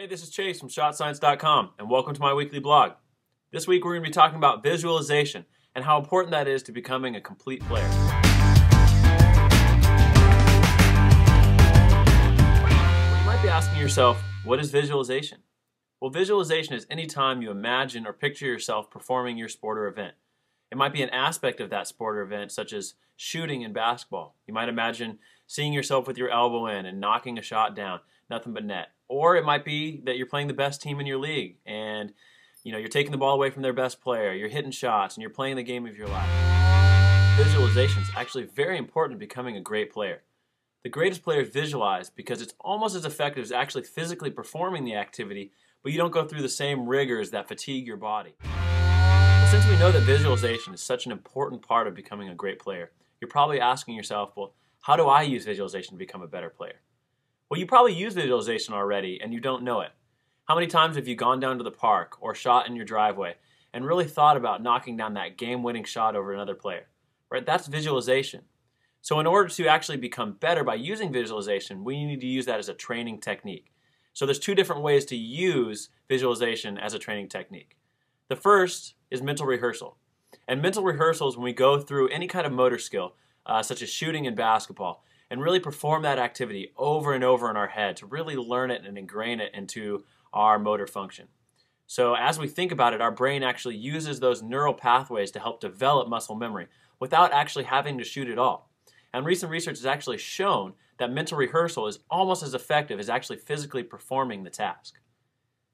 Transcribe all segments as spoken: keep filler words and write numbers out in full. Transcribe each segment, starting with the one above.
Hey, this is Chase from Shot Science dot com, and welcome to my weekly blog. This week we're going to be talking about visualization and how important that is to becoming a complete player. You might be asking yourself, what is visualization? Well, visualization is any time you imagine or picture yourself performing your sport or event. It might be an aspect of that sport or event, such as shooting in basketball. You might imagine seeing yourself with your elbow in and knocking a shot down, nothing but net. Or it might be that you're playing the best team in your league and you know, you're taking the ball away from their best player, you're hitting shots, and you're playing the game of your life. Visualization is actually very important to becoming a great player. The greatest players visualize because it's almost as effective as actually physically performing the activity, but you don't go through the same rigors that fatigue your body. Well, since we know that visualization is such an important part of becoming a great player, you're probably asking yourself, well, how do I use visualization to become a better player? Well, you probably use visualization already and you don't know it. How many times have you gone down to the park or shot in your driveway and really thought about knocking down that game-winning shot over another player? Right? That's visualization. So in order to actually become better by using visualization, we need to use that as a training technique. So there's two different ways to use visualization as a training technique. The first is mental rehearsal. And mental rehearsal is when we go through any kind of motor skill, uh, such as shooting and basketball, and really perform that activity over and over in our head to really learn it and ingrain it into our motor function. So as we think about it, our brain actually uses those neural pathways to help develop muscle memory without actually having to shoot at all. And recent research has actually shown that mental rehearsal is almost as effective as actually physically performing the task.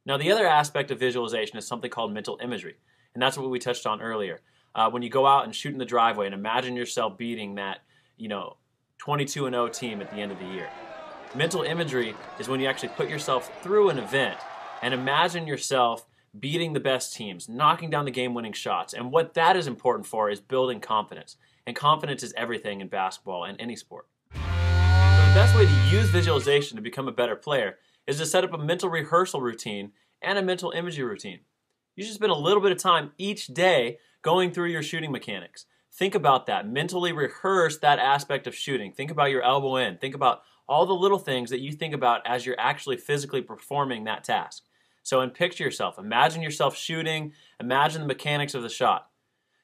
Now, the other aspect of visualization is something called mental imagery, and that's what we touched on earlier. Uh, when you go out and shoot in the driveway and imagine yourself beating that, you know, twenty-two and oh team at the end of the year. Mental imagery is when you actually put yourself through an event and imagine yourself beating the best teams, knocking down the game-winning shots, and what that is important for is building confidence. And confidence is everything in basketball and any sport. So the best way to use visualization to become a better player is to set up a mental rehearsal routine and a mental imagery routine. You should spend a little bit of time each day going through your shooting mechanics. Think about that. Mentally rehearse that aspect of shooting. Think about your elbow in. Think about all the little things that you think about as you're actually physically performing that task. So, and picture yourself. Imagine yourself shooting. Imagine the mechanics of the shot.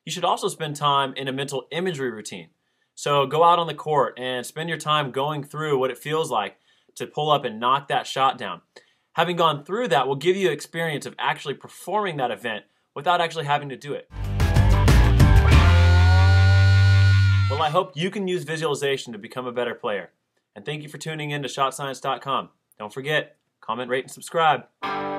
You should also spend time in a mental imagery routine. So go out on the court and spend your time going through what it feels like to pull up and knock that shot down. Having gone through that will give you experience of actually performing that event without actually having to do it. Well, I hope you can use visualization to become a better player. And thank you for tuning in to Shot Science dot com. Don't forget, comment, rate, and subscribe.